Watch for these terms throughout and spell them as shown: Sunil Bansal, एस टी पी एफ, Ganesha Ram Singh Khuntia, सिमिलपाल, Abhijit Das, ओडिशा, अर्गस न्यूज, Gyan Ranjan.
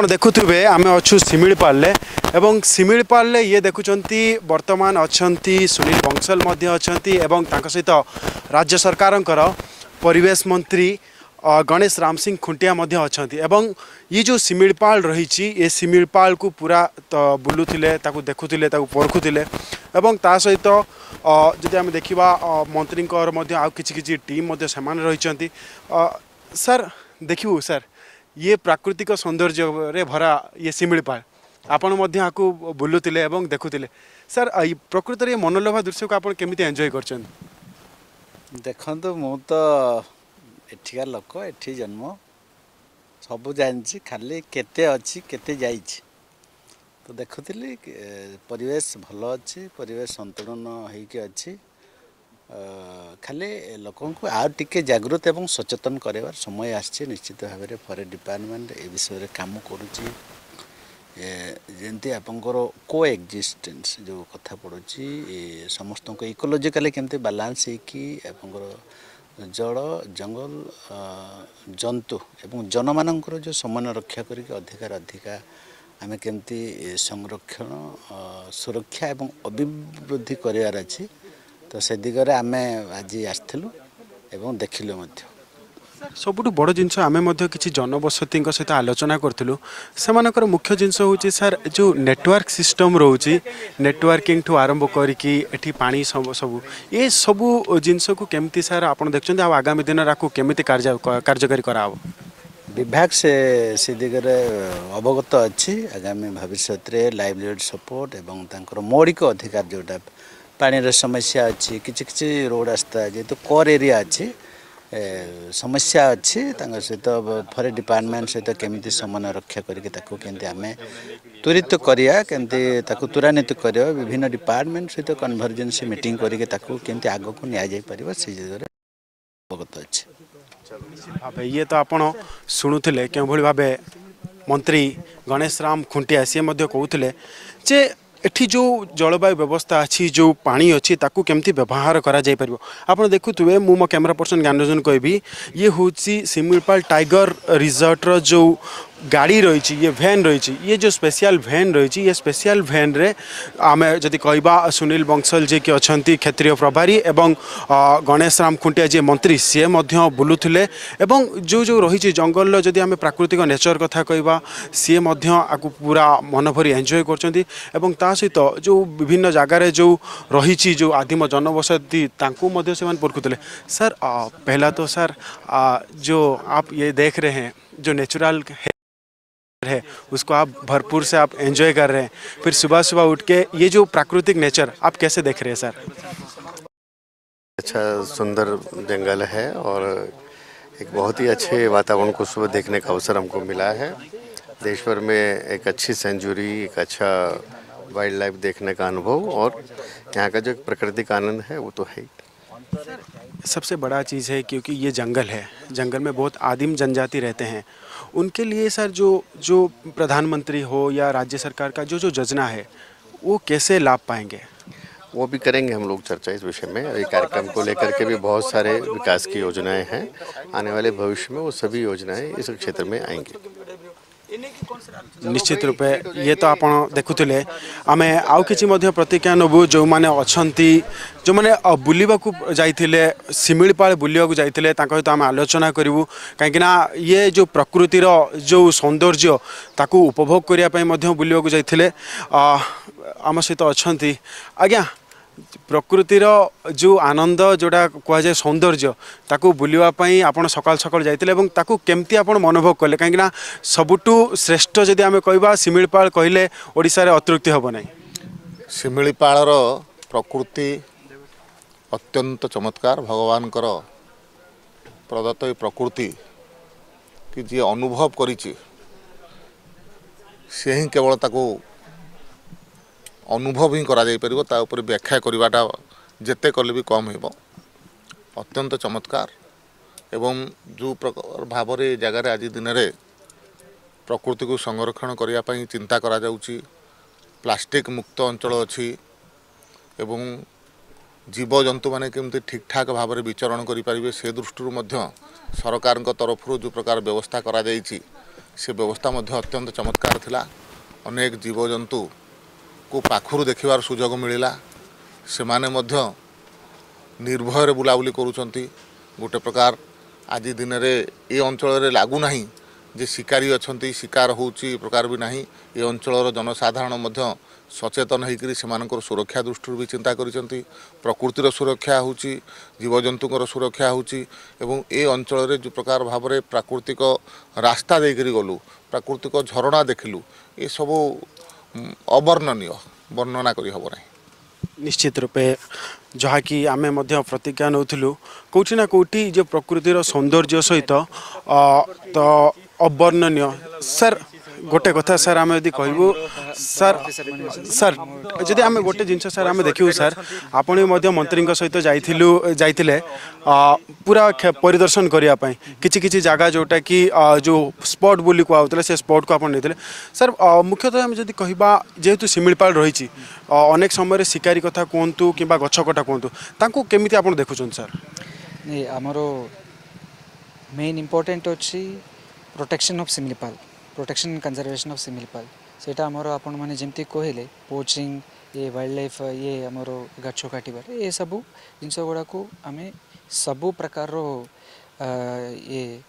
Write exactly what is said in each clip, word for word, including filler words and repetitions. आप देखुवे आम अच्छू सिमिलपाल एवं सिमिलपाल ये देखुंट बर्तमान अच्छा सुनील बंसल अच्छा सहित राज्य सरकार परिवेश मंत्री गणेश राम सिंह खुंटिया अच्छा एवं ये जो सिमिलपाल रही ये सिमिलपाल को पूरा बुलूले देखुले परखुले सहित जदि आम देखा मंत्री आउ कि टीम रही सर देखू सर ये प्राकृतिक सौंदर्य रे भरा ये सिमिलपाल आपण बुलूले और देखुले सर प्रकृत ये मनोलोभा दृश्य को आप केमी एंजय कर देखु मु तो एठिका लोक एठी जन्म सब जानी खाली केते अच्छी केते जा तो देखुली परिवेश भल अच्छी परिवेश संतुलन होके अच्छी खाली लोक आगे जागृत और सचेतन करार समय निश्चित भाव में फॉरेस्ट डिपार्टमेंट ए विषय में काम करमती आपंकर को एक्जिस्टेंस जो कथा पड़ूँ समस्त को इकोलोजिकाली केमती बालांस होकर जल जंगल जंतु और जन मान जो सम्मान रक्षा करके अधिकार अधिका आम केमती संरक्षण सुरक्षा और अभिवृद्धि करार अच्छी तो से दिगरे आम आज आसलु एवं देखिलु सबुठ बड़ जिनस आम कि जनबसती सहित आलोचना करूँ से मुख्य जिनस हूँ सर जो नेटवर्क सिस्टम रोचे नेटवर्किंग ठू आरंभ करी पानी सब ये सब जिनस को केमती सर आप देखते आगामी दिन आपको केमी कार्यकारी कराव विभाग से से दिगरे अवगत अच्छी आगामी भविष्य में लाइवलीहुड सपोर्ट और मौलिक अधिकार जोटा पानी समस्या अच्छी किसी किसी रोड रास्ता जेहतु कोर एरिया अच्छी समस्या अच्छी सहित फॉरेस्ट डिपार्टमेंट सहित केमी समन्वय रक्षा करके आम त्वरित करा केमती त्वरान्वित कर विभिन्न डिपार्टमेंट सहित कन्वर्जेंसी मीटिंग करके आग को निपर से जगह अवगत अच्छे ये तो आप शुणुले क्यों भाव मंत्री गणेश राम खुंटिया सी कहते जे एठी जो जलवायु व्यवस्था अच्छी जो पानी अच्छी ताकू केमती व्यवहार करा जाय परबो आपण देखुतुवे मु मो कैमरा पर्सन ज्ञान रंजन कहबी ये होची सिमिलपाल टाइगर रिजॉर्ट रो जो गाड़ी रही ये भैन रही ये जो स्पेशल भैन रही ये स्पेशल भैन रे आम जदि कह सुनील बंसल जी के अच्छा क्षेत्रीय प्रभारी एवं गणेश राम खुंटिया जी मंत्री सी बुलूले जो जो रही जंगल जदि आम प्राकृतिक नेचर कथा कह सी पूरा मन भरी एंजय करा सहित जो विभिन्न जगार जो रही जो आदिम जनबसती परखुले सर पहला तो सर जो आप ये देख रहे हैं जो नेचुरल है उसको आप भरपूर से आप एंजॉय कर रहे हैं फिर सुबह सुबह उठ के ये जो प्राकृतिक नेचर आप कैसे देख रहे हैं सर। अच्छा सुंदर जंगल है और एक बहुत ही अच्छे वातावरण को सुबह देखने का अवसर हमको मिला है। देश भर में एक अच्छी सेंचुरी एक अच्छा वाइल्ड लाइफ देखने का अनुभव और यहाँ का जो प्रकृति का आनंद है वो तो है। सबसे बड़ा चीज़ है क्योंकि ये जंगल है जंगल में बहुत आदिम जनजाति रहते हैं उनके लिए सर जो जो प्रधानमंत्री हो या राज्य सरकार का जो जो योजना है वो कैसे लाभ पाएंगे वो भी करेंगे हम लोग चर्चा इस विषय में। ये कार्यक्रम को लेकर के भी बहुत सारे विकास की योजनाएं हैं आने वाले भविष्य में वो सभी योजनाएं इस क्षेत्र में आएंगी निश्चित रूपे। ये तो आप देखुले आम आउ कि प्रतिक्रिया नबू जो मैंने अच्छा जो मैंने बुलवा जाते सिमिलपाल बुलवा जाते सहित आम आलोचना करूँ कहीं ये जो प्रकृतिर जो सौंदर्य ताकू उपभोग करने बुलवा जाते आम सहित अच्छा आज्ञा प्रकृतिर जो आनंद जोड़ा कहुए सौंदर्य ताकू बुलवाई आपड़ सकाल सकाल जाते केमती आप अनुभव कले कहीं सबुठू श्रेष्ठ जदि आम कह सिमिलपाल कहले ओडिशा रे अतृप्ति हम ना। सिमिलपाल प्रकृति अत्यंत चमत्कार भगवान प्रदत्त प्रकृति कि जी अनुभव करिछि से ही केवल ताकू अनुभव ही करा जाई परबो ता ऊपर व्याख्या करवाटा जेते कले भी कम हेबो अत्यंत चमत्कार एवं जो प्रकार भाव रे जगार आज दिन रे प्रकृति को संरक्षण करिया पई चिंता करा जाउची प्लास्टिक मुक्त अंचल अछि एवं जीव जंतु माने केमते ठीक ठाक भाव रे विचरण करि परिबे से दृष्टि सरकार तरफ जो प्रकार व्यवस्था करा जाईची से व्यवस्था अत्यंत चमत्कार थिला। अनेक जीवजंतु को पाखरु देखिबार सुजोग मिलिला। से माने मध्य निर्भय बुलाबुली करूछंती। गोटे प्रकार आज दिन ये अंचल लागू नहीं जे शिकारी अच्छी शिकार होउची प्रकार भी नहीं। ये अंचल जनसाधारण मध्य सचेतन होकर सेमानकर सुरक्षा दृष्टि भी चिंता करिसेंती। प्रकृतिर सुरक्षा होउची, जीवजंतुकर सुरक्षा होउची एवं ए अंचल रे जो प्रकार भाव में प्राकृतिक रास्ता देकर गलु, प्राकृतिक झरणा देखलु, ये सब अवर्णनीय, वर्णना करी हबो नहीं। निश्चित रूपे जहा कि आमे मध्य प्रतिज्ञा नौथिलु कोठी ना कोठी जो प्रकृतिर सौंदर्य सहित तो अवर्णनीय। सर गोटे कथा सर आम यदि कहू सर सर यदि आम गोटे जिनस सर आम देखू सर आपण मंत्री सहित जाइथिलु जाइथिले पूरा परिदर्शन करने किछि किछि जगह जोटा कि जो स्पॉट बोली कहते से स्पॉट को आपन लेते सर। मुख्यतः आम जदि कहबा जेहेतु सिमिलपाल रही अनेक समय शिकारी कथा कहतु कि गछ कटा कहतु तांको केमिति आपन देखुछन सर? नहीं, हमरो मेन इंपोर्टेंट अछि protection of सिमिलपाल, protection conservation of सिमिलपाल। सेटा हमरो आपण माने जेमती कहले पोचिंग ये वाइल्ड लाइफ ये हमरो गछो काटिबार ये सब जिनस गुड़ा को आमे सब प्रकार रो ये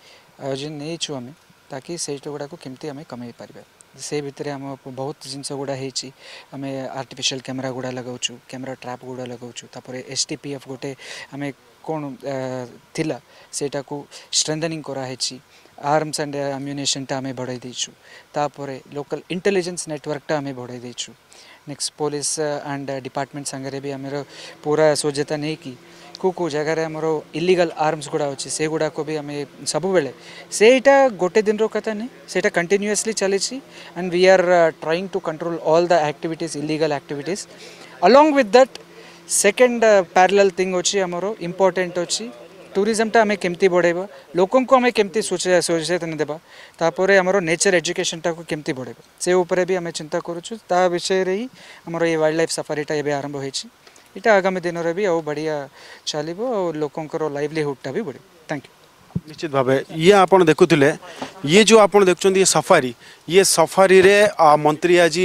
आयोजन नहीं छु आमे ताकि सेटा गुड़ा को केमती आमे कमे पारिबा। से भितर आम बहुत जिनस गुड़ा होती आम आर्टिफिशियल कैमेरा गुड़ा लगाऊँ, कैमेरा ट्रैप गुड़ा लगाऊँ, तापर एस टी पी एफ गोटे आम कौन थिला सेटा को स्ट्रेंथनिंग कराई, आर्म्स एंड एम्युनेशन टा आम बढ़ाई देचु, तापर लोकल इंटेलिजेंस नेटवर्क टा आम बढ़ाई देचु। नेक्स्ट पुलिस एंड डिपार्टमेंट संगे भी आम पूरा सोचता नहीं कि को को जगह आमर इलीगल आर्म्स गुड़ा अच्छे से गुड़ा को भी आम सब बेले सेटा गोटे दिन रो कथा नहीं सेटा कंटिन्यूअसली चली and we are trying to control all the activities, illegal activities. Along with that second parallel thing अच्छी आमर इम्पोर्टेंट अच्छी टूरिज्मटा आम केमती बढ़ाइबा, लोकों को आम केमती सचेतन देबा, तापरे हमरो नेचर एजुकेशन टा को केमती बढ़ाइबा से ऊपर भी आम चिंता करूछु। ता विषय रे ही हमरो ये वाइल्ड लाइफ सफारीटा एबे आरंभ होईछि, इटा आगामी दिन रे भी आ बढ़िया चलिबो आ लोकों को लाइवलीहुड टा भी बढ़े। Thank you. निश्चित भावे ये आपन देखुथिले ये जो आपन देखछन ये सफारी, ये सफारी रे मंत्री आज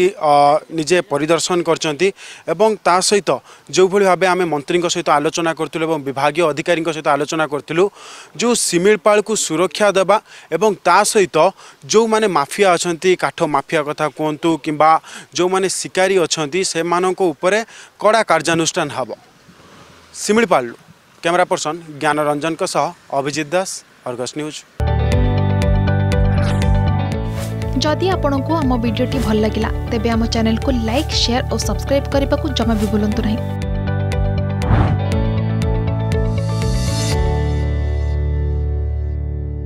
निजे परिदर्शन करछंती एवं ता सहित जो भली भावे आमे मंत्री सहित आलोचना करथिलु एवं विभागीय अधिकारी सहित आलोचना करथिलु जो सिमिलपाल को सुरक्षा देबा एवं ता सहित जो माने माफिया अछंती काठो माफिया कथा कोंतु किबा जो माने शिकारी अछंती से मानको ऊपर कड़ा कार्यानुष्ठान हबो। सिमिलपाल कैमरा पर्सन ज्ञान रंजन के साथ अभिजीत दास, अर्गस न्यूज। जदि आपण को आम वीडियो भल लगा तेब आम चैनल को लाइक, शेयर और सब्सक्राइब करने को जमा भी भूलु नहीं।